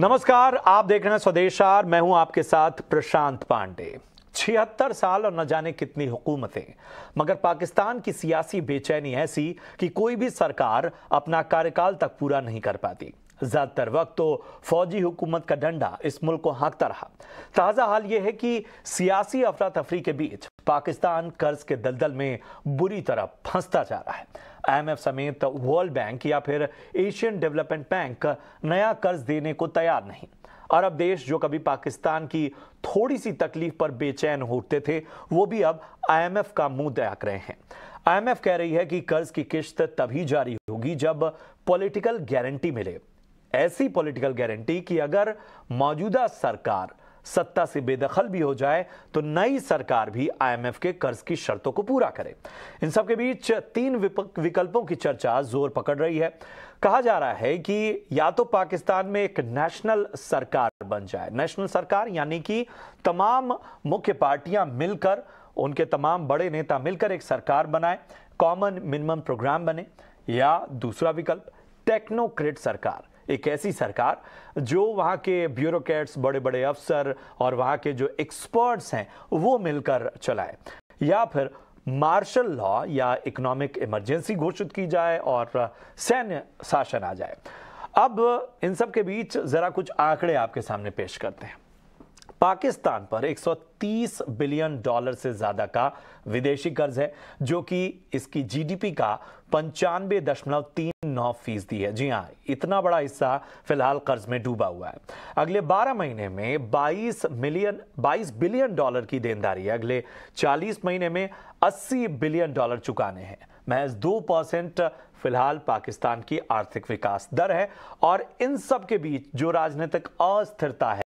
नमस्कार, आप देख रहे हैं स्वदेशार। मैं हूं आपके साथ प्रशांत पांडे। 76 साल और न जाने कितनी हुकूमतें, मगर पाकिस्तान की सियासी बेचैनी ऐसी कि कोई भी सरकार अपना कार्यकाल तक पूरा नहीं कर पाती। ज्यादातर वक्त तो फौजी हुकूमत का डंडा इस मुल्क को हाँकता रहा। ताज़ा हाल यह है कि सियासी अफरा तफरी के बीच पाकिस्तान कर्ज के दलदल में बुरी तरह फंसता जा रहा है। आईएमएफ समेत वर्ल्ड बैंक या फिर एशियन डेवलपमेंट बैंक नया कर्ज देने को तैयार नहीं। अरब देश जो कभी पाकिस्तान की थोड़ी सी तकलीफ पर बेचैन होते थे, वो भी अब आईएमएफ का मुंह ताक रहे हैं। आईएमएफ कह रही है कि कर्ज की किश्त तभी जारी होगी जब पॉलिटिकल गारंटी मिले। ऐसी पॉलिटिकल गारंटी कि अगर मौजूदा सरकार सत्ता से बेदखल भी हो जाए तो नई सरकार भी आईएमएफ के कर्ज की शर्तों को पूरा करे। इन सब के बीच तीन विकल्पों की चर्चा जोर पकड़ रही है। कहा जा रहा है कि या तो पाकिस्तान में एक नेशनल सरकार बन जाए, नेशनल सरकार यानी कि तमाम मुख्य पार्टियां मिलकर, उनके तमाम बड़े नेता मिलकर एक सरकार बनाए, कॉमन मिनिमम प्रोग्राम बने, या दूसरा विकल्प टेक्नोक्रेट सरकार, एक ऐसी सरकार जो वहाँ के ब्यूरोक्रेट्स, बड़े बड़े अफसर और वहाँ के जो एक्सपर्ट्स हैं वो मिलकर चलाए, या फिर मार्शल लॉ या इकोनॉमिक इमरजेंसी घोषित की जाए और सैन्य शासन आ जाए। अब इन सब के बीच ज़रा कुछ आंकड़े आपके सामने पेश करते हैं। पाकिस्तान पर 130 बिलियन डॉलर से ज़्यादा का विदेशी कर्ज है, जो कि इसकी जीडीपी का 95.39% है। जी हाँ, इतना बड़ा हिस्सा फिलहाल कर्ज में डूबा हुआ है। अगले 12 महीने में 22 बिलियन डॉलर की देनदारी है। अगले 40 महीने में 80 बिलियन डॉलर चुकाने हैं। महज 2% फिलहाल पाकिस्तान की आर्थिक विकास दर है। और इन सब के बीच जो राजनीतिक अस्थिरता है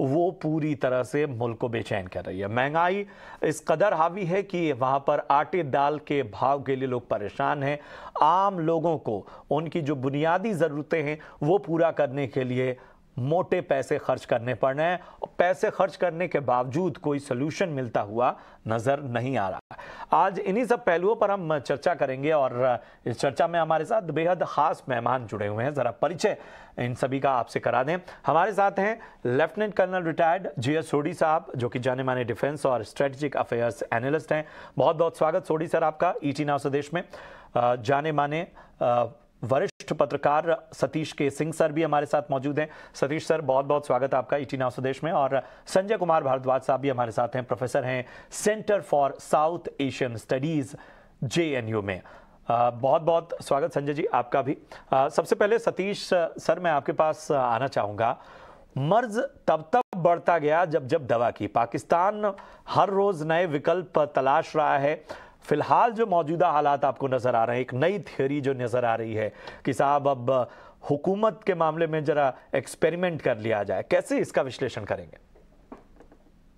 वो पूरी तरह से मुल्क को बेचैन कर रही है। महंगाई इस कदर हावी है कि वहाँ पर आटे दाल के भाव के लिए लोग परेशान हैं। आम लोगों को उनकी जो बुनियादी ज़रूरतें हैं वो पूरा करने के लिए मोटे पैसे खर्च करने पड़ रहे हैं। पैसे खर्च करने के बावजूद कोई सलूशन मिलता हुआ नज़र नहीं आ रहा। आज इन्हीं सब पहलुओं पर हम चर्चा करेंगे और इस चर्चा में हमारे साथ बेहद खास मेहमान जुड़े हुए हैं। ज़रा परिचय इन सभी का आपसे करा दें। हमारे साथ हैं lieutenant colonel retired GS Sodhi साहब, जो कि जाने माने डिफेंस और स्ट्रेटेजिक अफेयर्स एनालिस्ट हैं। बहुत बहुत स्वागत सोडी सर आपका ईटी नाउ स्वदेश में। जाने माने वरिष्ठ पत्रकार सतीश के सिंह सर भी हमारे साथ मौजूद हैं। सतीश सर, बहुत बहुत स्वागत आपका ईटी नाउ स्वदेश में। और संजय कुमार भारद्वाज साहब भी हमारे साथ हैं, प्रोफेसर हैं centre for South Asian studies JNU में। बहुत बहुत स्वागत संजय जी आपका भी। सबसे पहले सतीश सर, मैं आपके पास आना चाहूँगा। मर्ज तब बढ़ता गया जब दवा की। पाकिस्तान हर रोज़ नए विकल्प तलाश रहा है। फिलहाल जो मौजूदा हालात आपको नज़र आ रहे हैं, एक नई थ्योरी जो नज़र आ रही है कि साहब अब हुकूमत के मामले में जरा एक्सपेरिमेंट कर लिया जाए, कैसे इसका विश्लेषण करेंगे?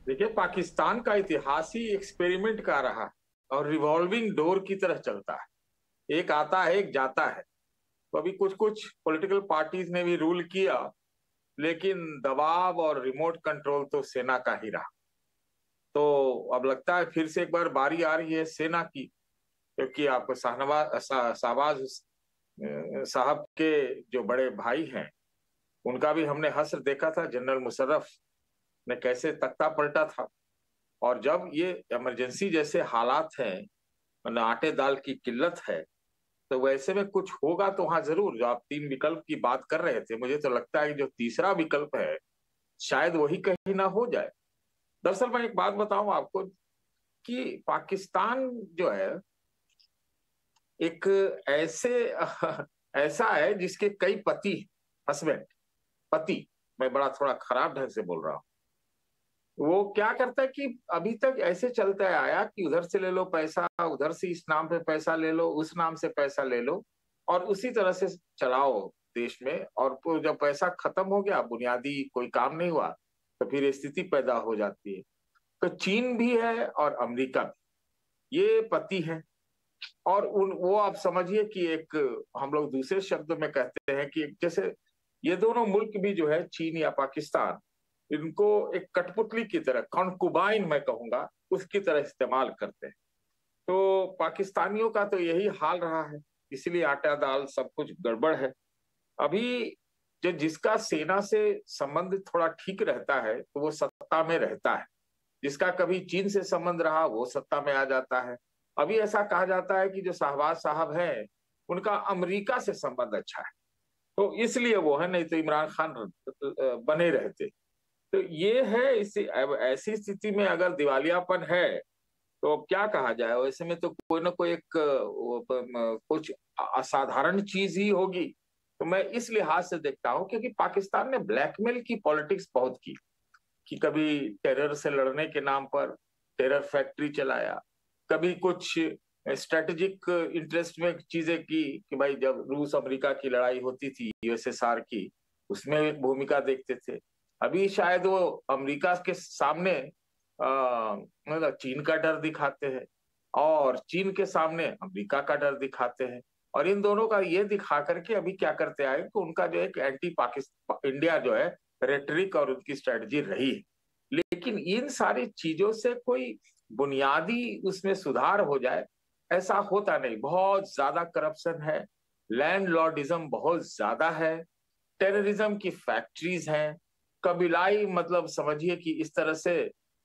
देखिए, पाकिस्तान का इतिहास ही एक्सपेरिमेंट का रहा और रिवॉल्विंग डोर की तरह चलता है। एक आता है, एक जाता है। तो अभी कुछ पॉलिटिकल पार्टीज ने भी रूल किया, लेकिन दबाव और रिमोट कंट्रोल तो सेना का ही रहा। तो अब लगता है फिर से एक बार बारी आ रही है सेना की, क्योंकि आपको शहबाज साहब के जो बड़े भाई हैं उनका भी हमने हश्र देखा था। जनरल मुशर्रफ ने कैसे तख्ता पलटा था। और जब ये इमरजेंसी जैसे हालात हैं, मतलब आटे दाल की किल्लत है, तो वैसे में कुछ होगा तो हाँ जरूर। जो आप तीन विकल्प की बात कर रहे थे, मुझे तो लगता है जो तीसरा विकल्प है शायद वही कहीं ना हो जाए। दरअसल मैं एक बात बताऊं आपको कि पाकिस्तान जो है एक ऐसा है जिसके कई पति, हस्बैंड पति, मैं बड़ा थोड़ा खराब ढंग से बोल रहा हूँ। वो क्या करता है कि अभी तक ऐसे चलता आया कि उधर से ले लो पैसा, उधर से इस नाम पे पैसा ले लो, उस नाम से पैसा ले लो, और उसी तरह से चलाओ देश में। और जब पैसा खत्म हो गया, बुनियादी कोई काम नहीं हुआ, तो फिर स्थिति पैदा हो जाती है। तो चीन भी है और अमेरिका भी, ये पति हैं। और वो आप समझिए कि एक, हम लोग दूसरे शब्द में कहते हैं कि जैसे ये दोनों मुल्क भी जो है, चीन या पाकिस्तान, इनको एक कठपुतली की तरह, कॉन्कुबाइन मैं कहूँगा, उसकी तरह इस्तेमाल करते हैं। तो पाकिस्तानियों का तो यही हाल रहा है, इसलिए आटा दाल सब कुछ गड़बड़ है। अभी जो जिसका सेना से संबंध थोड़ा ठीक रहता है तो वो सत्ता में रहता है, जिसका कभी चीन से संबंध रहा वो सत्ता में आ जाता है। अभी ऐसा कहा जाता है कि जो शहबाज साहब हैं उनका अमेरिका से संबंध अच्छा है तो इसलिए वो है, नहीं तो इमरान खान बने रहते। तो ये है, इस ऐसी स्थिति में अगर दिवालियापन है तो क्या कहा जाए। वैसे में तो कोई ना कोई एक कुछ असाधारण चीज ही होगी। तो मैं इस लिहाज से देखता हूं क्योंकि पाकिस्तान ने ब्लैकमेल की पॉलिटिक्स बहुत की कि कभी टेरर से लड़ने के नाम पर टेरर फैक्ट्री चलाया, कभी कुछ स्ट्रेटेजिक इंटरेस्ट में चीजें की कि भाई जब रूस अमेरिका की लड़ाई होती थी यूएसएसआर की उसमें एक भूमिका देखते थे। अभी शायद वो अमेरिका के सामने मतलब चीन का डर दिखाते हैं और चीन के सामने अमेरिका का डर दिखाते हैं और इन दोनों का ये दिखा करके अभी क्या करते आए कि उनका जो एक एंटी पाकिस्तान इंडिया जो है रेटरिक और उनकी स्ट्रेटजी रही है। लेकिन इन सारी चीजों से कोई बुनियादी उसमें सुधार हो जाए ऐसा होता नहीं। बहुत ज्यादा करप्शन है, लैंडलॉर्डिज्म बहुत ज्यादा है, टेररिज्म की फैक्ट्रीज हैं, कबीलाई मतलब समझिए कि इस तरह से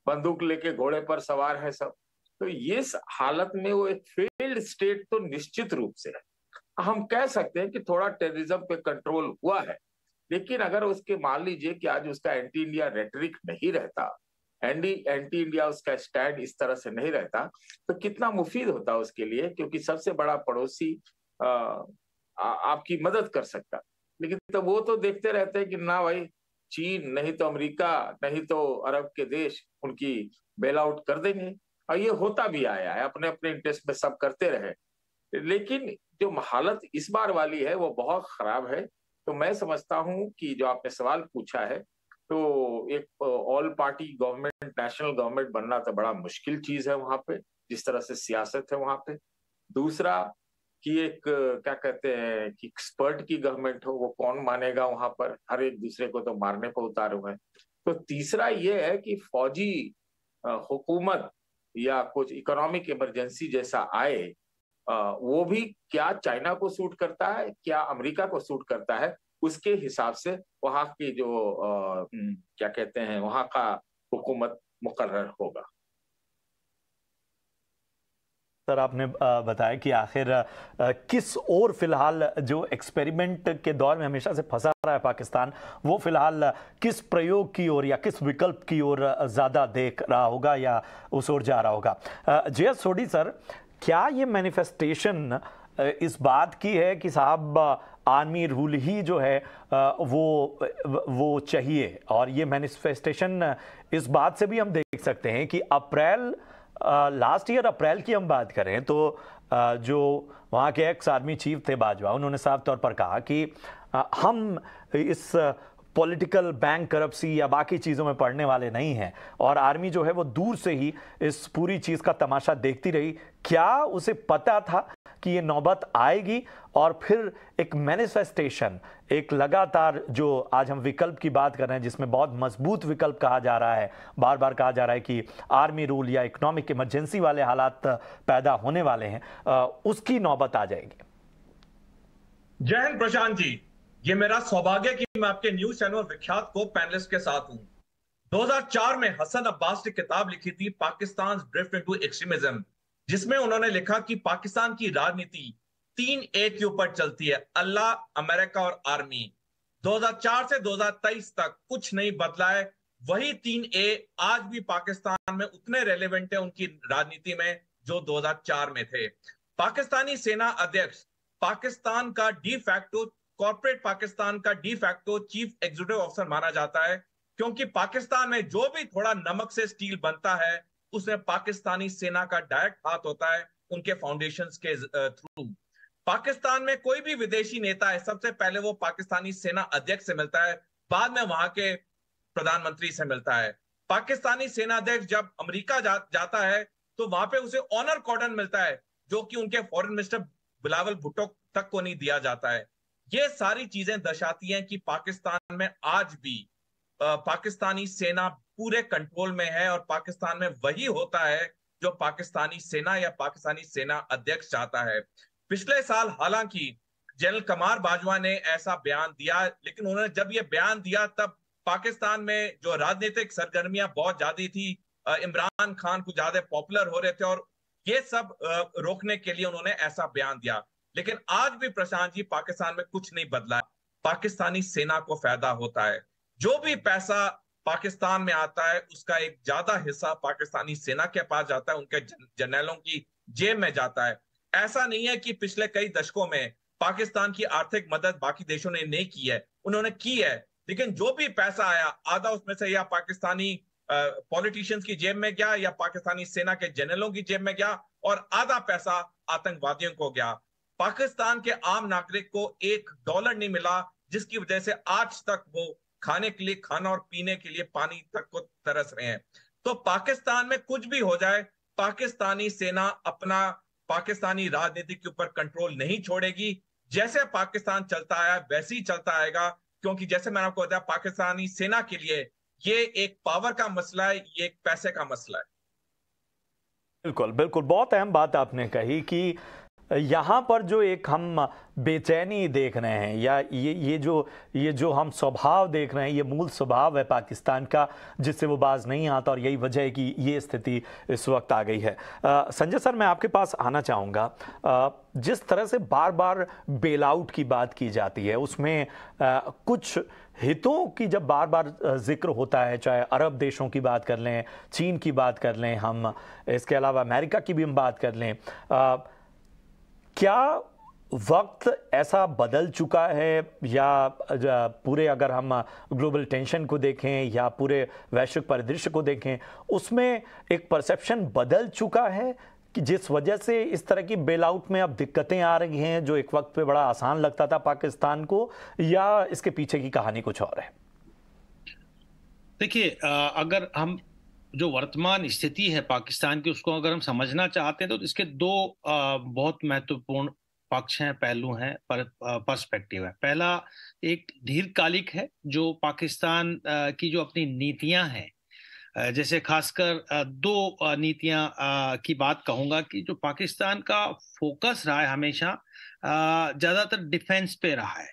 बंदूक लेके घोड़े पर सवार है सब। तो इस हालत में वो एक फेल्ड स्टेट तो निश्चित रूप से है। हम कह सकते हैं कि थोड़ा टेररिज्म पे कंट्रोल हुआ है लेकिन अगर उसके मान लीजिए कि आज उसका एंटी इंडिया रेटरिक नहीं रहता, एंटी इंडिया उसका स्टैंड इस तरह से नहीं रहता तो कितना मुफीद होता उसके लिए, क्योंकि सबसे बड़ा पड़ोसी आपकी मदद कर सकता। लेकिन तो वो तो देखते रहते हैं कि ना भाई चीन नहीं तो अमेरिका नहीं तो अरब के देश उनकी बेल आउट कर देंगे और ये होता भी आया है, अपने अपने इंटरेस्ट में सब करते रहे। लेकिन जो हालत इस बार वाली है वो बहुत खराब है। तो मैं समझता हूँ कि जो आपने सवाल पूछा है तो एक all party government national government बनना तो बड़ा मुश्किल चीज है वहाँ पे, जिस तरह से सियासत है वहाँ पे। दूसरा कि एक क्या कहते हैं कि एक्सपर्ट की गवर्नमेंट हो वो कौन मानेगा वहाँ पर, हर एक दूसरे को तो मारने को उतारे हुए हैं। तो तीसरा ये है कि फौजी हुकूमत या कुछ इकोनॉमिक इमरजेंसी जैसा आए वो भी क्या चाइना को सूट करता है क्या अमेरिका को सूट करता है, उसके हिसाब से वहाँ की जो क्या कहते हैं वहाँ का हुकूमत मुकर्रर होगा। सर आपने बताया कि आखिर किस ओर फिलहाल जो एक्सपेरिमेंट के दौर में हमेशा से फंसा रहा है पाकिस्तान वो फिलहाल किस प्रयोग की ओर या किस विकल्प की ओर ज़्यादा देख रहा होगा या उस ओर जा रहा होगा। जेएस सोडी सर, क्या ये मैनिफेस्टेशन इस बात की है कि साहब आर्मी रूल ही जो है वो चाहिए और ये मैनिफेस्टेशन इस बात से भी हम देख सकते हैं कि अप्रैल लास्ट ईयर अप्रैल की हम बात करें तो जो वहाँ के एक्स आर्मी चीफ थे बाजवा उन्होंने साफ तौर पर कहा कि हम इस पॉलिटिकल बैंक करप्सी या बाकी चीज़ों में पड़ने वाले नहीं हैं और आर्मी जो है वो दूर से ही इस पूरी चीज़ का तमाशा देखती रही। क्या उसे पता था कि ये नौबत आएगी और फिर एक मैनिफेस्टेशन एक लगातार जो आज हम विकल्प की बात कर रहे हैं जिसमें बहुत मजबूत विकल्प कहा जा रहा है, बार बार कहा जा रहा है कि आर्मी रूल या इकोनॉमिक इमरजेंसी वाले हालात पैदा होने वाले हैं, उसकी नौबत आ जाएगी। जय हिंद प्रशांत जी, ये मेरा सौभाग्य कि मैं आपके न्यूज चैनल विख्यात को पैनलिस्ट के साथ हूँ। 2004 में हसन अब्बास ने किताब लिखी थी पाकिस्तान ड्रिफ्ट इनटू एक्सट्रीमिज्म, जिसमें उन्होंने लिखा कि पाकिस्तान की राजनीति 3A के ऊपर चलती है, अल्लाह, अमेरिका और आर्मी। 2004 से 2023 तक कुछ नहीं बदला है, वही 3A आज भी पाकिस्तान में उतने रेलेवेंट है उनकी राजनीति में जो 2004 में थे। पाकिस्तानी सेना अध्यक्ष पाकिस्तान का डी फैक्टो, कॉर्पोरेट पाकिस्तान का de facto chief executive officer माना जाता है क्योंकि पाकिस्तान में जो भी थोड़ा नमक से स्टील बनता है उसमें पाकिस्तानी सेना का डायरेक्ट हाथ होता है उनके फाउंडेशंस के थ्रू। पाकिस्तान में कोई भी विदेशी नेता है सबसे पहले वो पाकिस्तानी सेना अध्यक्ष से मिलता है, बाद में वहां के प्रधानमंत्री से मिलता है। पाकिस्तानी सेना अध्यक्ष जब अमेरिका जाता है तो वहां पे उसे ऑनर कॉर्डन मिलता है जो कि उनके फॉरेन मिनिस्टर बिलावल भुट्टो तक को नहीं दिया जाता है। ये सारी चीजें दर्शाती हैं कि पाकिस्तान में आज भी पाकिस्तानी सेना पूरे कंट्रोल में है और पाकिस्तान में वही होता है जो पाकिस्तानी सेना या पाकिस्तानी सेना अध्यक्ष चाहता है। पिछले साल हालांकि जनरल कमर बाजवा ने ऐसा बयान दिया, लेकिन उन्होंने जब ये बयान दिया तब पाकिस्तान में जो राजनीतिक सरगर्मियां बहुत ज्यादा थी, इमरान खान को ज्यादा पॉपुलर हो रहे थे और ये सब रोकने के लिए उन्होंने ऐसा बयान दिया। लेकिन आज भी प्रशांत जी पाकिस्तान में कुछ नहीं बदला। पाकिस्तानी सेना को फायदा होता है, जो भी पैसा पाकिस्तान में आता है उसका एक ज्यादा हिस्सा पाकिस्तानी सेना के पास जाता है, उनके जनरलों की जेब में जाता है। ऐसा नहीं है कि पिछले कई दशकों में पाकिस्तान की आर्थिक मदद बाकी देशों ने नहीं की है, उन्होंने की है, लेकिन जो भी पैसा आया आधा उसमें से या पाकिस्तानी पॉलिटिशियंस की जेब में गया या पाकिस्तानी सेना के जनरलों की जेब में गया और आधा पैसा आतंकवादियों को गया। पाकिस्तान के आम नागरिक को $1 नहीं मिला, जिसकी वजह से आज तक वो खाने के लिए खाना और पीने के लिए पानी तक को तरस रहे हैं। तो पाकिस्तान में कुछ भी हो जाए, पाकिस्तानी सेना अपना पाकिस्तानी राजनीति के ऊपर कंट्रोल नहीं छोड़ेगी। जैसे पाकिस्तान चलता आया वैसे ही चलता आएगा, क्योंकि जैसे मैंने आपको बताया पाकिस्तानी सेना के लिए ये एक पावर का मसला है, ये एक पैसे का मसला है। बिल्कुल बिल्कुल, बहुत अहम बात आपने कही कि यहाँ पर जो एक हम बेचैनी देख रहे हैं या ये जो हम स्वभाव देख रहे हैं, ये मूल स्वभाव है पाकिस्तान का जिससे वो बाज नहीं आता और यही वजह है कि ये स्थिति इस वक्त आ गई है। संजय सर, मैं आपके पास आना चाहूँगा। जिस तरह से बार बार बेलआउट की बात की जाती है, उसमें कुछ हितों की जब बार बार जिक्र होता है, चाहे अरब देशों की बात कर लें, चीन की बात कर लें, हम इसके अलावा अमेरिका की भी हम बात कर लें, क्या वक्त ऐसा बदल चुका है या पूरे अगर हम ग्लोबल टेंशन को देखें या पूरे वैश्विक परिदृश्य को देखें, उसमें एक परसेप्शन बदल चुका है कि जिस वजह से इस तरह की बेलआउट में अब दिक्कतें आ रही हैं जो एक वक्त पे बड़ा आसान लगता था पाकिस्तान को, या इसके पीछे की कहानी कुछ और है? देखिए, अगर हम जो वर्तमान स्थिति है पाकिस्तान की उसको अगर हम समझना चाहते हैं तो इसके दो बहुत महत्वपूर्ण पक्ष हैं, पहलू हैं, पर्सपेक्टिव है। पहला एक दीर्घकालिक है, जो पाकिस्तान की जो अपनी नीतियां हैं, जैसे खासकर दो नीतियां की बात कहूँगा कि जो पाकिस्तान का फोकस रहा है हमेशा ज़्यादातर डिफेंस पे रहा है।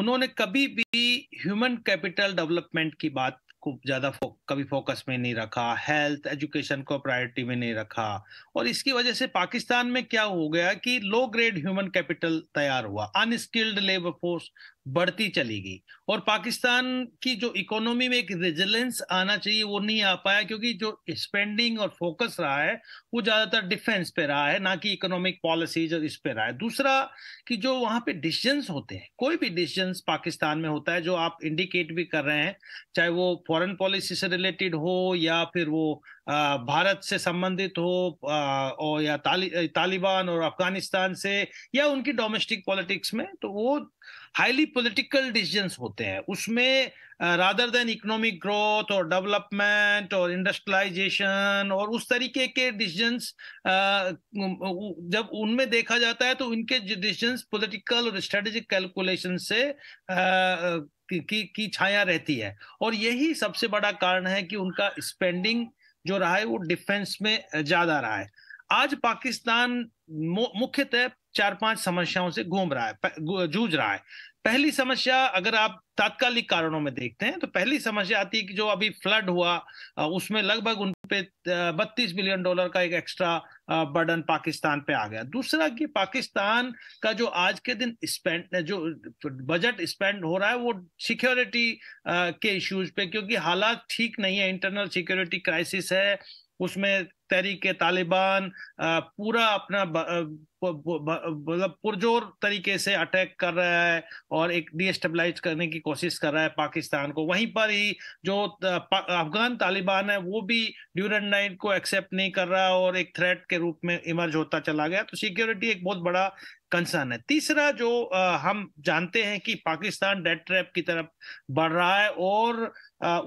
उन्होंने कभी भी ह्यूमन कैपिटल डेवलपमेंट की बात को ज़्यादा कभी फोकस में नहीं रखा, हेल्थ एजुकेशन को प्रायोरिटी में नहीं रखा, और इसकी वजह से पाकिस्तान में क्या हो गया कि लो ग्रेड ह्यूमन कैपिटल तैयार हुआ, अनस्किल्ड लेबर फोर्स बढ़ती चली गई, और पाकिस्तान की जो इकोनॉमी में एक रेजिलेंस आना चाहिए वो नहीं आ पाया, क्योंकि जो स्पेंडिंग और फोकस रहा है वो ज़्यादातर डिफेंस पे रहा है, ना कि इकोनॉमिक पॉलिसीज और इस पे रहा है। दूसरा कि जो वहाँ पे डिसीजंस होते हैं, कोई भी डिसीजंस पाकिस्तान में होता है जो आप इंडिकेट भी कर रहे हैं, चाहे वो फॉरेन पॉलिसी से रिलेटेड हो या फिर वो भारत से संबंधित हो और या तालिबान और अफगानिस्तान से या उनकी डोमेस्टिक पॉलिटिक्स में, तो वो हाईली पॉलिटिकल डिसीजंस होते हैं। उसमें रादर देन इकोनॉमिक ग्रोथ और डेवलपमेंट और इंडस्ट्रियलाइजेशन और उस तरीके के डिसीजंस जब उनमें देखा जाता है तो इनके डिसीजंस पॉलिटिकल और स्ट्रेटेजिक कैलकुलेशन से की छाया रहती है, और यही सबसे बड़ा कारण है कि उनका स्पेंडिंग जो रहा है वो डिफेंस में ज्यादा रहा है। आज पाकिस्तान मुख्यतः 4-5 समस्याओं से जूझ रहा है। पहली समस्या अगर आप तात्कालिक कारणों में देखते हैं तो पहली समस्या आती है कि जो अभी फ्लड हुआ उसमें लगभग उन पे $32 बिलियन का एक एक्स्ट्रा बर्डन पाकिस्तान पे आ गया। दूसरा कि पाकिस्तान का जो आज के दिन जो बजट स्पेंड हो रहा है वो सिक्योरिटी के इश्यूज पे, क्योंकि हालात ठीक नहीं है, इंटरनल सिक्योरिटी क्राइसिस है, उसमें तहरीके तालिबान पूरा अपना मतलब पुरजोर तरीके से अटैक कर रहा है और एक डिस्टेबलाइज करने की कोशिश कर रहा है पाकिस्तान को। वहीं पर ही जो अफगान तालिबान है वो भी ड्यूरेंट नाइट को एक्सेप्ट नहीं कर रहा और एक थ्रेट के रूप में इमर्ज होता चला गया, तो सिक्योरिटी एक बहुत बड़ा कंसर्न है। तीसरा जो हम जानते हैं कि पाकिस्तान डेट ट्रैप की तरफ बढ़ रहा है और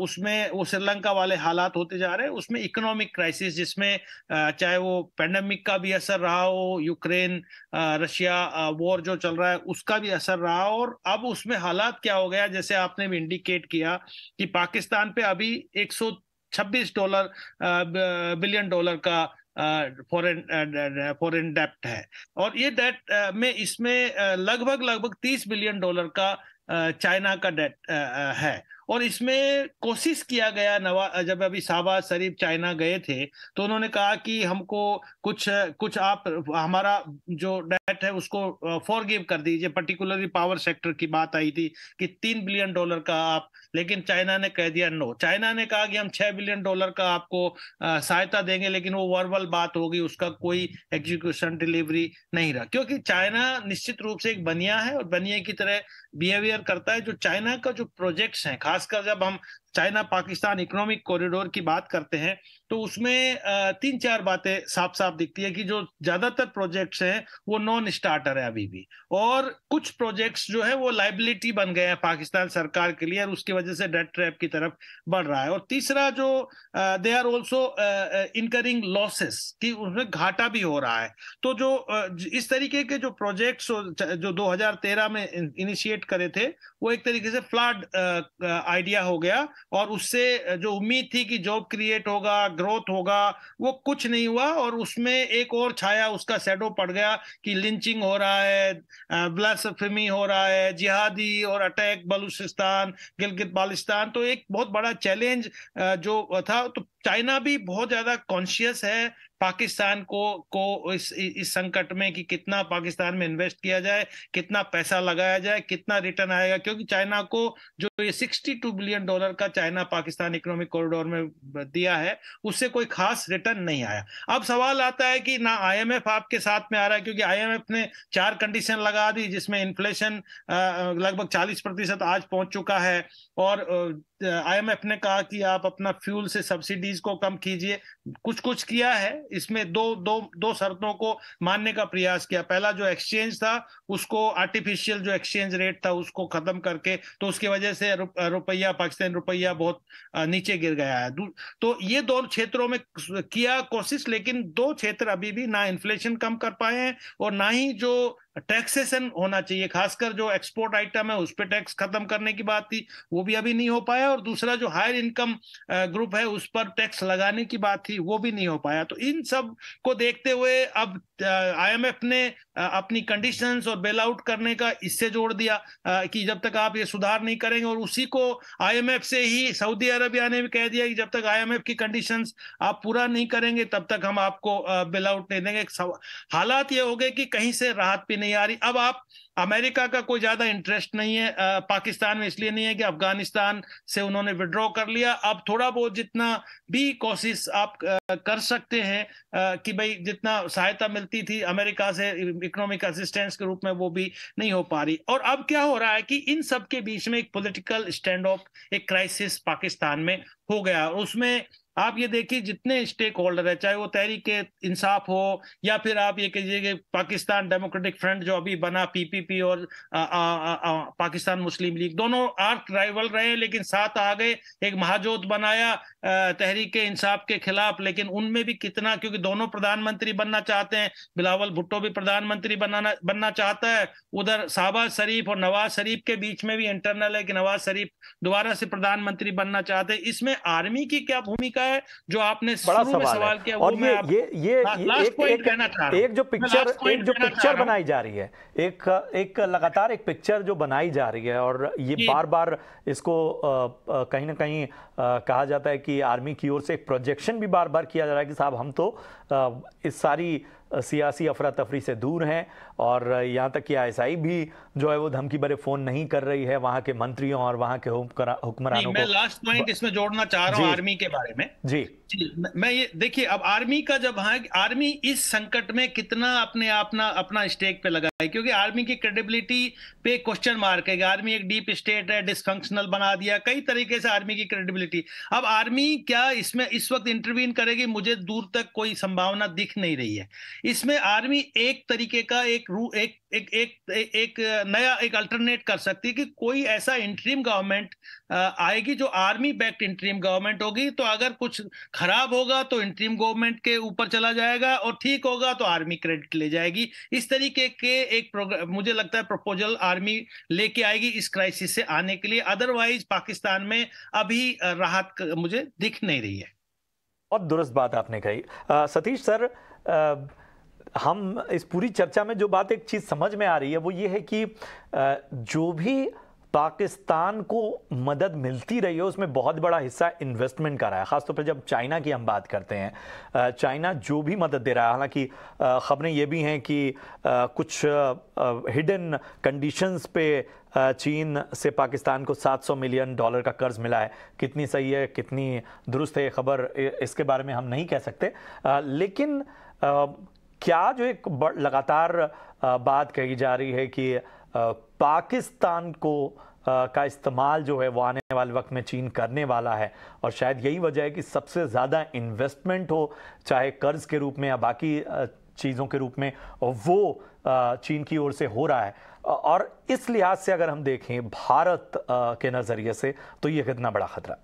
उसमें वो श्रीलंका वाले हालात होते जा रहे हैं, उसमें इकोनॉमिक क्राइसिस जिसमें चाहे वो पैंडमिक का भी असर रहा हो, यूक्रेन रशिया वॉर जो चल रहा है उसका भी असर रहा, और अब उसमें हालात क्या हो गया जैसे आपने भी इंडिकेट किया कि पाकिस्तान पे अभी $126 बिलियन का फॉरेन डेप्ट है, और ये डेट में इसमें लगभग 30 बिलियन डॉलर का चाइना का डेट है। और इसमें कोशिश किया गया, जब अभी शहबाज शरीफ चाइना गए थे तो उन्होंने कहा कि हमको कुछ आप हमारा जो डेट है उसको फॉरगिव कर दीजिए, पर्टिकुलरली पावर सेक्टर की बात आई थी कि 3 बिलियन डॉलर का आप, लेकिन चाइना ने कह दिया नो। चाइना ने कहा कि हम 6 बिलियन डॉलर का आपको सहायता देंगे, लेकिन वो वर्बल बात होगी, उसका कोई एग्जीक्यूशन डिलीवरी नहीं रहा, क्योंकि चाइना निश्चित रूप से एक बनिया है और बनिया की तरह बिहेवियर करता है। जो चाइना का जो प्रोजेक्ट्स हैं, खासकर जब हम चाइना पाकिस्तान इकोनॉमिक कॉरिडोर की बात करते हैं तो उसमें 3-4 बातें साफ साफ दिखती है कि जो ज्यादातर प्रोजेक्ट्स हैं वो नॉन स्टार्टर है अभी भी, और कुछ प्रोजेक्ट्स जो है वो लाइबिलिटी बन गए हैं पाकिस्तान सरकार के लिए, और उसकी वजह से डेट ट्रैप की तरफ बढ़ रहा है। और तीसरा जो they are also incurring losses, कि उसमें घाटा भी हो रहा है। तो जो इस तरीके के जो प्रोजेक्ट्स जो 2013 में इनिशिएट करे थे वो एक तरीके से फ्लड आइडिया हो गया, और उससे जो उम्मीद थी कि जॉब क्रिएट होगा, ग्रोथ होगा, वो कुछ नहीं हुआ। और उसमें एक और छाया, उसका शैडो पड़ गया कि लिंचिंग हो रहा है, ब्लास्फेमी हो रहा है, जिहादी और अटैक बलूचिस्तान, गिलगित बाल्टिस्तान, तो एक बहुत बड़ा चैलेंज जो था। तो चाइना भी बहुत ज्यादा कॉन्शियस है पाकिस्तान को इस संकट में कि कितना पाकिस्तान में इन्वेस्ट किया जाए, कितना पैसा लगाया जाए, कितना रिटर्न आएगा, क्योंकि चाइना को जो ये 62 बिलियन डॉलर का चाइना पाकिस्तान इकोनॉमिक कॉरिडोर में दिया है उससे कोई खास रिटर्न नहीं आया। अब सवाल आता है कि ना आईएमएफ आपके साथ में आ रहा है, क्योंकि आईएमएफ ने 4 कंडीशन लगा दी जिसमें इन्फ्लेशन लगभग 40% आज पहुंच चुका है, और आईएमएफ ने कहा कि आप अपना फ्यूल से सब्सिडीज को कम कीजिए, कुछ किया है। इसमें दो शर्तों को मानने का प्रयास किया, पहला जो एक्सचेंज था उसको, आर्टिफिशियल जो एक्सचेंज रेट था उसको खत्म करके, तो उसकी वजह से रुपया, पाकिस्तान रुपया बहुत नीचे गिर गया है। तो ये 2 क्षेत्रों में किया कोशिश, लेकिन 2 क्षेत्र अभी भी ना इन्फ्लेशन कम कर पाए हैं और ना ही जो टैक्सेशन होना चाहिए, खासकर जो एक्सपोर्ट आइटम है उस पर टैक्स खत्म करने की बात थी वो भी अभी नहीं हो पाया, और दूसरा जो हायर इनकम ग्रुप है उस पर टैक्स लगाने की बात थी वो भी नहीं हो पाया। तो इन सब को देखते हुए अब आईएमएफ ने अपनी कंडीशंस और बेल आउट करने का इससे जोड़ दिया कि जब तक आप ये सुधार नहीं करेंगे, और उसी को आईएमएफ से ही सऊदी अरबिया ने भी कह दिया कि जब तक आईएमएफ की कंडीशंस आप पूरा नहीं करेंगे तब तक हम आपको बेल आउट नहीं देंगे। हालात ये हो गए कि कहीं से राहत नहीं आ रही। अब आप, अमेरिका का कोई ज्यादा इंटरेस्ट नहीं है पाकिस्तान में, इसलिए नहीं है कि अफगानिस्तान से उन्होंने विड्रॉ कर लिया। अब थोड़ा बहुत जितना भी कोशिश आप कर सकते हैं कि भाई जितना सहायता मिलती थी अमेरिका से इकोनॉमिक असिस्टेंस के रूप में वो भी नहीं हो पा रही। और अब क्या हो रहा है कि इन सब के बीच में एक पॉलिटिकल स्टैंड ऑफ, एक क्राइसिस पाकिस्तान में हो गया। उसमें आप ये देखिए जितने स्टेक होल्डर है, चाहे वो तहरीक इंसाफ हो या फिर आप ये कहिए कि पाकिस्तान डेमोक्रेटिक फ्रंट जो अभी बना, पीपीपी और पाकिस्तान मुस्लिम लीग, दोनों आर्क राइवल रहे लेकिन साथ आ गए, एक महाजोत बनाया तहरीक इंसाफ के खिलाफ। लेकिन उनमें भी कितना, क्योंकि दोनों प्रधानमंत्री बनना चाहते हैं, बिलावल भुट्टो भी प्रधानमंत्री बनना चाहता है, उधर शहबाज शरीफ और नवाज शरीफ के बीच में भी इंटरनल है कि नवाज शरीफ दोबारा से प्रधानमंत्री बनना चाहते हैं। इसमें आर्मी की क्या भूमिका है, जो आपने बड़ा सवाल किया, और मैं एक जो पिक्चर बनाई जा रही है, एक लगातार एक पिक्चर जो बनाई जा रही है, और ये बार-बार इसको कहीं ना कहीं कहा जाता है कि आर्मी की ओर से एक प्रोजेक्शन भी बार-बार किया जा रहा है कि साहब हम तो इस सारी सियासी अफरा तफरी से दूर हैं, और यहाँ तक कि आईएसआई भी जो है वो धमकी भरे फोन नहीं कर रही है वहाँ के मंत्रियों और वहाँ के हुक्मरानों को। मैं लास्ट पॉइंट इसमें जोड़ना चाह रहा हूँ आर्मी के बारे में। जी मैं ये देखिए, अब आर्मी का जब आर्मी इस संकट में कितना अपना स्टेक पे लगा है, क्योंकि आर्मी की क्रेडिबिलिटी पे क्वेश्चन मार्क है। आर्मी एक डीप स्टेट है, डिसफंक्शनल बना दिया कई तरीके से आर्मी की क्रेडिबिलिटी। अब आर्मी क्या इसमें इस वक्त इंटरवीन करेगी, मुझे दूर तक कोई संभावना दिख नहीं रही है। इसमें आर्मी एक तरीके का एक नया अल्टरनेट कर सकती है कि कोई ऐसा इंटरिम गवर्नमेंट आएगी जो आर्मी बैक्ट इंटरिम गवर्नमेंट होगी, तो अगर कुछ खराब होगा तो इंटरिम गवर्नमेंट के ऊपर चला जाएगा और ठीक होगा तो आर्मी क्रेडिट ले जाएगी। इस तरीके के एक मुझे लगता है प्रपोजल आर्मी लेके आएगी इस क्राइसिस से आने के लिए। अदरवाइज पाकिस्तान में अभी राहत मुझे दिख नहीं रही है। बहुत दुरुस्त बात आपने कही सतीश सर। हम इस पूरी चर्चा में जो बात एक चीज़ समझ में आ रही है वो ये है कि जो भी पाकिस्तान को मदद मिलती रही है उसमें बहुत बड़ा हिस्सा इन्वेस्टमेंट का रहा है, ख़ासतौर पर जब चाइना की हम बात करते हैं। चाइना जो भी मदद दे रहा है, हालांकि ख़बरें ये भी हैं कि कुछ हिडन कंडीशंस पे चीन से पाकिस्तान को $700 मिलियन का कर्ज़ मिला है। कितनी सही है, कितनी दुरुस्त है ये खबर, इसके बारे में हम नहीं कह सकते। लेकिन क्या जो एक लगातार बात कही जा रही है कि पाकिस्तान को का इस्तेमाल जो है वो आने वाले वक्त में चीन करने वाला है, और शायद यही वजह है कि सबसे ज़्यादा इन्वेस्टमेंट हो, चाहे कर्ज़ के रूप में या बाकी चीज़ों के रूप में, वो चीन की ओर से हो रहा है। और इस लिहाज से अगर हम देखें भारत के नज़रिए से तो ये कितना बड़ा खतरा है।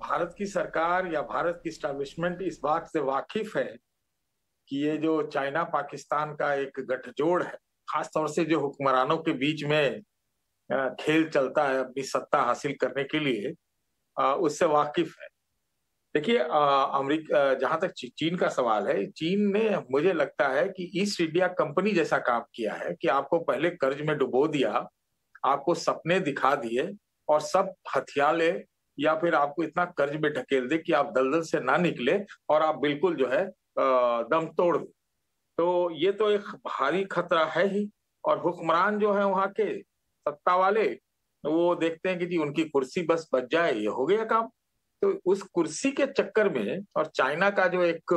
भारत की सरकार या भारत की एस्टैब्लिशमेंट इस बात से वाकिफ है कि ये जो चाइना पाकिस्तान का एक गठजोड़ है, खास तौर से जो हुक्मरानों के बीच में खेल चलता है अपनी सत्ता हासिल करने के लिए, उससे वाकिफ है। देखिए अमेरिका, जहाँ तक चीन का सवाल है, चीन ने मुझे लगता है कि ईस्ट इंडिया कंपनी जैसा काम किया है कि आपको पहले कर्ज में डुबो दिया, आपको सपने दिखा दिए और सब हथिया ले, या फिर आपको इतना कर्ज में ढकेल दे कि आप दलदल से ना निकले और आप बिल्कुल जो है दम तोड़ दो। तो ये तो एक भारी खतरा है ही। और हुक्मरान जो है वहाँ के सत्ता वाले, वो देखते हैं कि जी उनकी कुर्सी बस बच जाए, ये हो गया काम। तो उस कुर्सी के चक्कर में, और चाइना का जो एक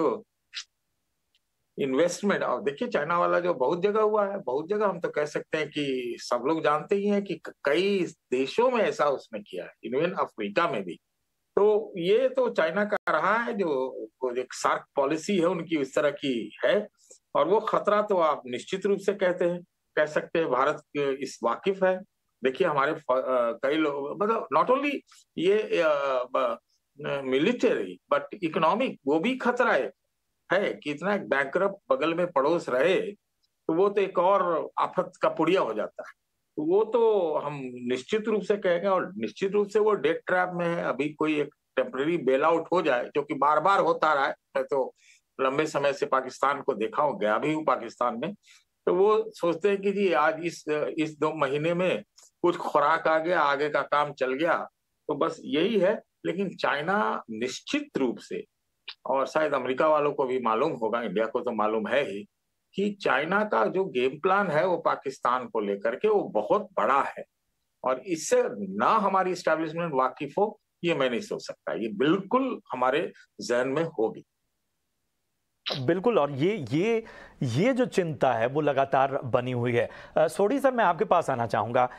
इन्वेस्टमेंट, और देखिए चाइना वाला जो बहुत जगह हुआ है, बहुत जगह हम तो कह सकते हैं कि सब लोग जानते ही हैं कि कई देशों में ऐसा उसने किया है, इवन अफ्रीका में भी। तो ये तो चाइना का रहा है जो एक सार्क पॉलिसी है उनकी, उस तरह की है। और वो खतरा तो आप निश्चित रूप से कह सकते हैं भारत इस वाकिफ है। देखिए हमारे कई लोग, मतलब नॉट ओनली ये मिलिट्री बट इकोनॉमिक, वो भी खतरा है कि इतना एक बैंकरप्ट बगल में पड़ोस रहे तो वो तो एक और आफत का पुड़िया हो जाता है। तो वो तो हम निश्चित रूप से कहेंगे, और निश्चित रूप से वो डेट ट्रैप में है। अभी कोई एक टेम्पररी बेल आउट हो जाए, जो कि बार बार होता रहा है, मैं तो लंबे समय से पाकिस्तान को देखा हूँ, गया भी हूँ पाकिस्तान में, तो वो सोचते हैं कि जी आज इस 2 महीने में कुछ खुराक आ गया, आगे का काम चल गया, तो बस यही है। लेकिन चाइना निश्चित रूप से, और शायद अमेरिका वालों को भी मालूम होगा, इंडिया को तो मालूम है ही, कि चाइना का जो गेम प्लान है वो पाकिस्तान को लेकर के वो बहुत बड़ा है, और इससे ना हमारी एस्टैब्लिशमेंट वाकिफ हो, ये मैं नहीं सोच सकता। ये बिल्कुल हमारे जहन में होगी, बिल्कुल। और ये जो चिंता है वो लगातार बनी हुई है। सोडी सर, मैं आपके पास आना चाहूँगा।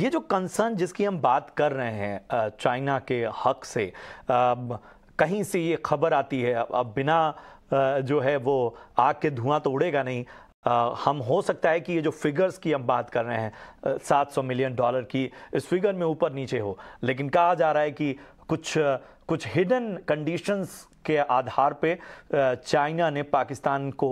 ये जो कंसर्न जिसकी हम बात कर रहे हैं चाइना के हक से, कहीं से ये खबर आती है, अब बिना जो है वो आग के धुआं तो उड़ेगा नहीं, हम हो सकता है कि ये जो फिगर्स की हम बात कर रहे हैं $700 मिलियन की, इस फिगर में ऊपर नीचे हो, लेकिन कहा जा रहा है कि कुछ हिडन कंडीशंस के आधार पे चाइना ने पाकिस्तान को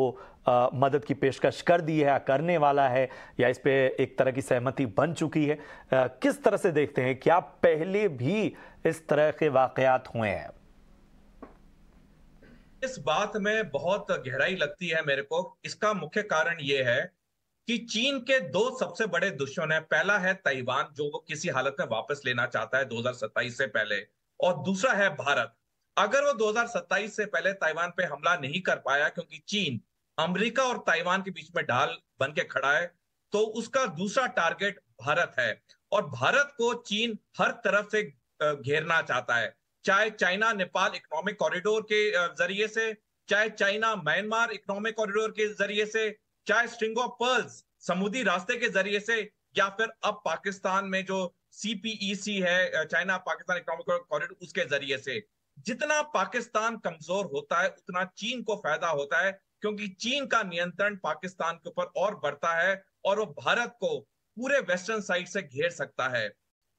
मदद की पेशकश कर दी है, करने वाला है, या इस पे एक तरह की सहमति बन चुकी है। किस तरह से देखते हैं, क्या पहले भी इस तरह के वाकयात हुए हैं? इस बात में बहुत गहराई लगती है मेरे को। इसका मुख्य कारण यह है कि चीन के 2 सबसे बड़े दुश्मन है। पहला है ताइवान, जो वो किसी हालत में वापस लेना चाहता है 2027 से पहले, और दूसरा है भारत। अगर वो 2027 से पहले ताइवान पे हमला नहीं कर पाया, क्योंकि चीन अमेरिका और ताइवान के बीच में ढाल बन के खड़ा है, तो उसका दूसरा टारगेट भारत है, और भारत को चीन हर तरफ से घेरना चाहता है, चाहे चाइना नेपाल इकोनॉमिक कॉरिडोर के जरिए से, चाहे चाइना म्यानमार इकोनॉमिक कॉरिडोर के जरिए से, चाहे स्ट्रिंग ऑफ पर्ल्स समुद्री रास्ते के जरिए से, या फिर अब पाकिस्तान में जो सीपीईसी है, चाइना पाकिस्तान इकोनॉमिक कॉरिडोर, उसके जरिए से। जितना पाकिस्तान कमजोर होता है उतना चीन को फायदा होता है, क्योंकि चीन का नियंत्रण पाकिस्तान के ऊपर और बढ़ता है, और वो भारत को पूरे वेस्टर्न साइड से घेर सकता है।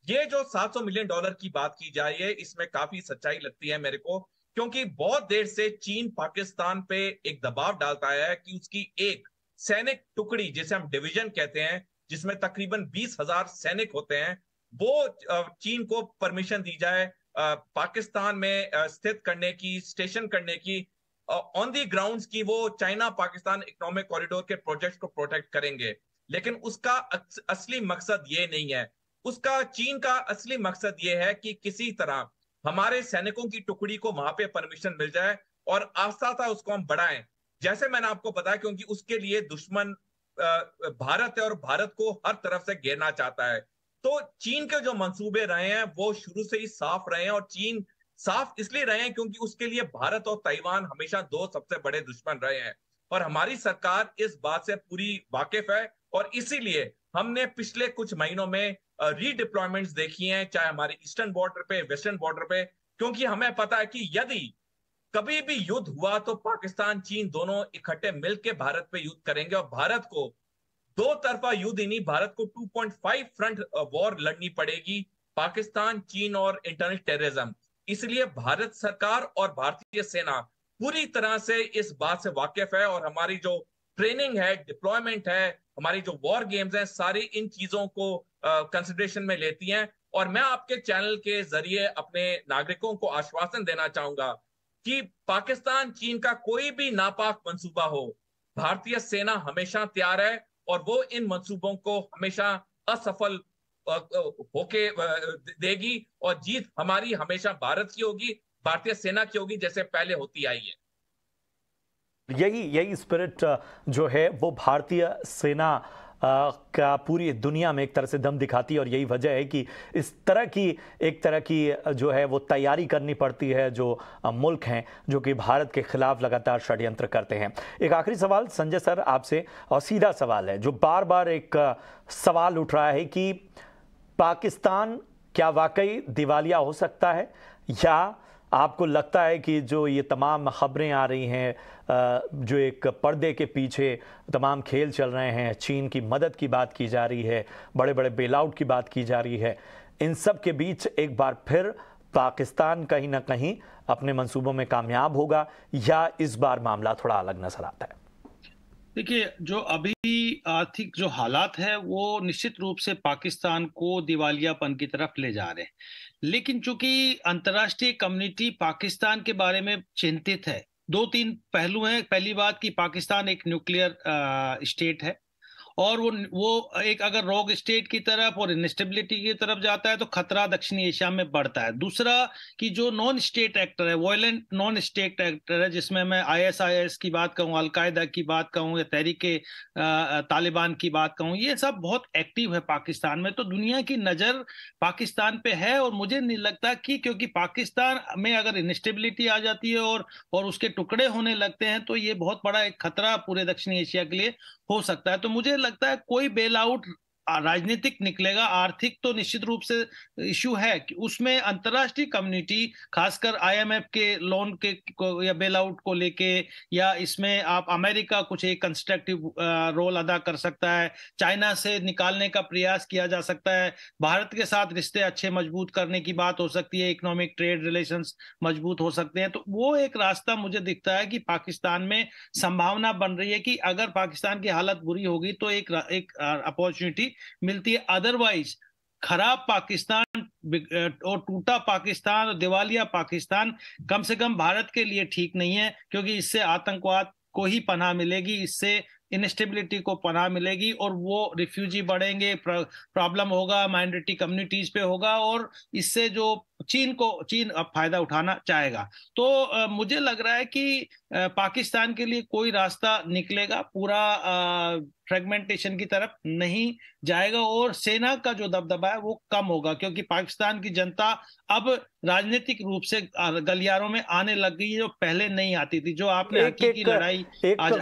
ये जो $700 मिलियन की बात की जा रही है, इसमें काफी सच्चाई लगती है मेरे को, क्योंकि बहुत देर से चीन पाकिस्तान पे एक दबाव डालता है कि उसकी एक सैनिक टुकड़ी, जिसे हम डिवीजन कहते हैं, जिसमें तकरीबन 20,000 सैनिक होते हैं, वो चीन को परमिशन दी जाए पाकिस्तान में स्थित करने की, स्टेशन करने की ऑन दी ग्राउंड्स की, वो चाइना पाकिस्तान इकोनॉमिक कॉरिडोर के प्रोजेक्ट को प्रोटेक्ट करेंगे। लेकिन उसका असली मकसद ये नहीं है। उसका, चीन का असली मकसद ये है कि किसी तरह हमारे सैनिकों की टुकड़ी को वहां पे परमिशन मिल जाए और आस्था उसको हम बढ़ाएं। जैसे मैंने आपको बताया, क्योंकि उसके लिए दुश्मन भारत है और भारत को हर तरफ से घेरना चाहता है। तो चीन के जो मंसूबे रहे हैं वो शुरू से ही साफ रहे हैं, और चीन साफ इसलिए रहे हैं क्योंकि उसके लिए भारत और ताइवान हमेशा दो सबसे बड़े दुश्मन रहे हैं। और हमारी सरकार इस बात से पूरी वाकिफ है, और इसीलिए हमने पिछले कुछ महीनों में रीडिप्लॉयमेंट्स देखी हैं, चाहे हमारे ईस्टर्न बॉर्डर पे, वेस्टर्न बॉर्डर पे, क्योंकि हमें पता है कि यदि कभी भी युद्ध हुआ तो पाकिस्तान चीन दोनों इकट्ठे मिलकर भारत पे युद्ध करेंगे, और भारत को दो तरफा युद्ध ही नहीं, भारत को 2.5 फ्रंट वॉर लड़नी पड़ेगी, पाकिस्तान, चीन और इंटरनल टेररिज्म। इसलिए भारत सरकार और भारतीय सेना पूरी तरह से इस बात से वाकिफ है, और हमारी जो ट्रेनिंग है, डिप्लॉयमेंट है, हमारी जो वॉर गेम्स हैं, सारी इन चीजों को कंसिडरेशन में लेती हैं। और मैं आपके चैनल के जरिए अपने नागरिकों को आश्वासन देना चाहूंगा कि पाकिस्तान चीन का कोई भी नापाक मंसूबा हो, भारतीय सेना हमेशा तैयार है, और वो इन मंसूबों को हमेशा असफल होके देगी, और जीत हमारी हमेशा भारत की होगी, भारतीय सेना की होगी, जैसे पहले होती आई है। यही स्पिरिट जो है वो भारतीय सेना का पूरी दुनिया में एक तरह से दम दिखाती है, और यही वजह है कि इस तरह की एक तरह की जो है वो तैयारी करनी पड़ती है जो मुल्क हैं जो कि भारत के खिलाफ लगातार षड्यंत्र करते हैं। एक आखिरी सवाल संजय सर आपसे, और सीधा सवाल है, जो बार बार एक सवाल उठ रहा है कि पाकिस्तान क्या वाकई दिवालिया हो सकता है, या आपको लगता है कि जो ये तमाम खबरें आ रही हैं, जो एक पर्दे के पीछे तमाम खेल चल रहे हैं, चीन की मदद की बात की जा रही है, बड़े बड़े बेलआउट की बात की जा रही है, इन सब के बीच एक बार फिर पाकिस्तान कहीं ना कहीं अपने मंसूबों में कामयाब होगा, या इस बार मामला थोड़ा अलग नजर आता है? देखिए, जो अभी आर्थिक जो हालात है वो निश्चित रूप से पाकिस्तान को दिवालियापन की तरफ ले जा रहे हैं, लेकिन चूंकि अंतर्राष्ट्रीय कम्युनिटी पाकिस्तान के बारे में चिंतित है, दो तीन पहलू हैं। पहली बात कि पाकिस्तान एक न्यूक्लियर स्टेट है, और वो एक अगर रॉग स्टेट की तरफ और इनस्टेबिलिटी की तरफ जाता है तो खतरा दक्षिणी एशिया में बढ़ता है। दूसरा कि जो नॉन स्टेट एक्टर है, वायलेंट नॉन स्टेट एक्टर है, जिसमें मैं आईएसआईएस की बात कहूँ, अलकायदा की बात कहूँ, या तहरीके तालिबान की बात कहूँ, ये सब बहुत एक्टिव है पाकिस्तान में। तो दुनिया की नज़र पाकिस्तान पे है, और मुझे नहीं लगता कि क्योंकि पाकिस्तान में अगर इनस्टेबिलिटी आ जाती है और उसके टुकड़े होने लगते हैं तो ये बहुत बड़ा एक खतरा पूरे दक्षिणी एशिया के लिए हो सकता है। तो मुझे लगता है कोई बेलआउट राजनीतिक निकलेगा, आर्थिक तो निश्चित रूप से इश्यू है कि उसमें अंतर्राष्ट्रीय कम्युनिटी खासकर आईएमएफ के लोन के या बेलआउट को लेके, या इसमें आप अमेरिका कुछ एक कंस्ट्रक्टिव रोल अदा कर सकता है, चाइना से निकालने का प्रयास किया जा सकता है, भारत के साथ रिश्ते अच्छे मजबूत करने की बात हो सकती है, इकोनॉमिक ट्रेड रिलेशंस मजबूत हो सकते हैं। तो वो एक रास्ता मुझे दिखता है कि पाकिस्तान में संभावना बन रही है कि अगर पाकिस्तान की हालत बुरी होगी तो एक अपॉर्चुनिटी मिलती है। अदरवाइज खराब पाकिस्तान और टूटा पाकिस्तान और दिवालिया पाकिस्तान कम से कम भारत के लिए ठीक नहीं है, क्योंकि इससे आतंकवाद को ही पनाह मिलेगी, इससे इनस्टेबिलिटी को पनाह मिलेगी, और वो रिफ्यूजी बढ़ेंगे, प्रॉब्लम होगा, माइनॉरिटी कम्युनिटीज पे होगा, और इससे जो चीन अब फायदा उठाना चाहेगा। तो मुझे लग रहा है कि पाकिस्तान के लिए कोई रास्ता निकलेगा, पूरा फ्रेगमेंटेशन की तरफ नहीं जाएगा, और सेना का जो दबदबा है वो कम होगा, क्योंकि पाकिस्तान की जनता अब राजनीतिक रूप से गलियारों में आने लग गई है जो पहले नहीं आती थी। जो आपने हकी की लड़ाई,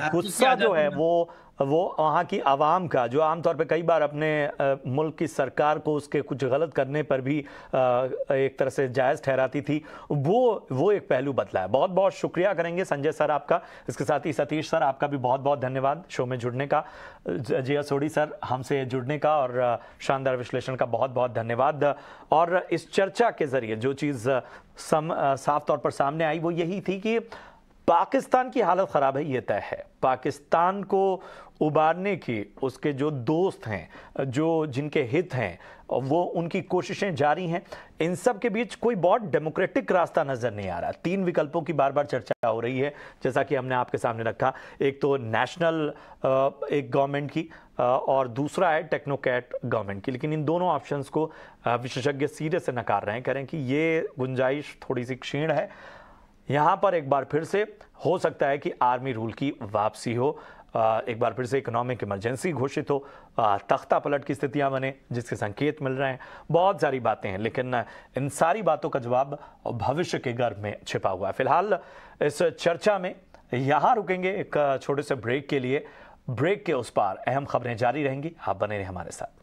गुस्सा जो है वो वहाँ की आवाम का, जो आमतौर पे कई बार अपने मुल्क की सरकार को उसके कुछ गलत करने पर भी एक तरह से जायज़ ठहराती थी, वो एक पहलू बदला है। बहुत बहुत शुक्रिया करेंगे संजय सर आपका, इसके साथ ही सतीश सर आपका भी बहुत बहुत धन्यवाद शो में जुड़ने का, जीएस सोडी सर हमसे जुड़ने का और शानदार विश्लेषण का बहुत बहुत धन्यवाद। और इस चर्चा के ज़रिए जो चीज़ साफ तौर पर सामने आई वो यही थी कि पाकिस्तान की हालत ख़राब है, ये तय है। पाकिस्तान को उबारने की उसके जो दोस्त हैं, जो जिनके हित हैं, वो उनकी कोशिशें जारी हैं। इन सब के बीच कोई बहुत डेमोक्रेटिक रास्ता नज़र नहीं आ रहा। तीन विकल्पों की बार बार चर्चा हो रही है, जैसा कि हमने आपके सामने रखा। एक तो नेशनल एक गवर्नमेंट की और दूसरा है टेक्नोक्रेट गवर्नमेंट की। लेकिन इन दोनों ऑप्शंस को विशेषज्ञ सीधे से नकार रहे हैं, कह रहे हैं कि ये गुंजाइश थोड़ी सी क्षीण है। यहाँ पर एक बार फिर से हो सकता है कि आर्मी रूल की वापसी हो, एक बार फिर से इकोनॉमिक इमरजेंसी घोषित हो, तख्ता पलट की स्थितियां बने जिसके संकेत मिल रहे हैं। बहुत सारी बातें हैं, लेकिन इन सारी बातों का जवाब भविष्य के गर्भ में छिपा हुआ है। फिलहाल इस चर्चा में यहाँ रुकेंगे एक छोटे से ब्रेक के लिए। ब्रेक के उस पार अहम खबरें जारी रहेंगी, आप बने रहे हमारे साथ।